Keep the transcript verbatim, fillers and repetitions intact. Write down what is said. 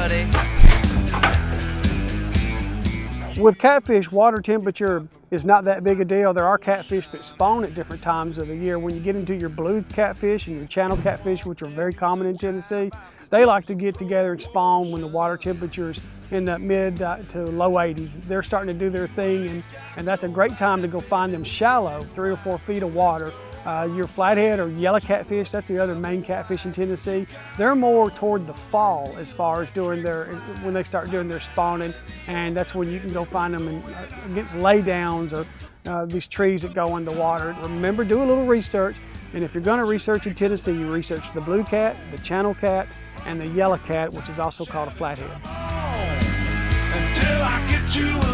buddy. With catfish, water temperature is not that big a deal. There are catfish that spawn at different times of the year. When you get into your blue catfish and your channel catfish, which are very common in Tennessee, they like to get together and spawn when the water temperature's in the mid to low eighties. They're starting to do their thing, and, and that's a great time to go find them shallow, three or four feet of water. Uh, your flathead or yellow catfish, that's the other main catfish in Tennessee. They're more toward the fall as far as doing their, when they start doing their spawning, and that's when you can go find them in, uh, against laydowns or uh, these trees that go underwater. Remember, do a little research, and if you're going to research in Tennessee, you research the blue cat, the channel cat, and the yellow cat, which is also called a flathead. Until I get you